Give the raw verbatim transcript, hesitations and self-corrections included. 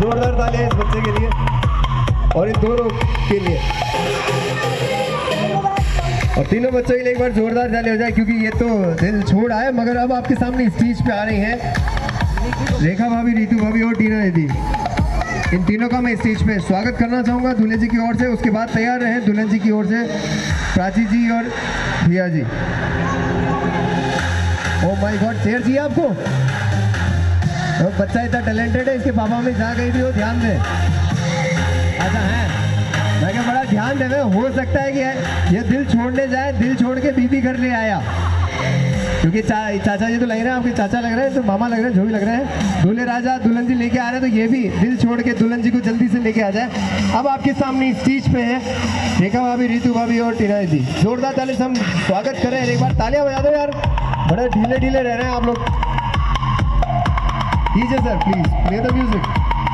जोरदार तालियां इस बच्चे के लिए और इन दोनों के लिए, और तीनों बच्चों के लिए एक बार जोरदार ताली हो जाए, क्योंकि ये तो दिल छोड़ आए। मगर अब आपके सामने स्टेज पे आ रही हैं रेखा भाभी, रीतू भाभी और टीना दीदी। इन तीनों का मैं स्टेज पे स्वागत करना चाहूँगा दुल्हन जी की ओर से। उसके बाद तैयार रहें दुल्हन जी की ओर से प्राची जी और भैया जी। ओ माय गॉड, शेर जी आपको तो बच्चा इतना टैलेंटेड है, इसके पापा में जहाँ गई भी हो ध्यान दें। अच्छा है, मैं क्या बड़ा ध्यान देवे। हो सकता है कि ये दिल छोड़ने जाए, दिल छोड़ के बीबी घर ले आया, क्योंकि चा, चाचा जी तो लग रहे हैं, आपके चाचा लग रहे हैं, तो मामा लग रहे हैं, जो भी लग रहे हैं। दूल्हे राजा दुल्हन जी लेके आ रहे हैं, तो ये भी दिल छोड़ के दुल्हन जी को जल्दी से लेके आ जाए। अब आपके सामने स्टेज पे है रेखा भाभी, रीतू भाभी और टीना जी। जोरदार ताली से हम स्वागत करें, एक बार तालियां बजा दो यार। बड़े ढीले ढीले रह रहे हैं आप लोग। DJ sir please play the music.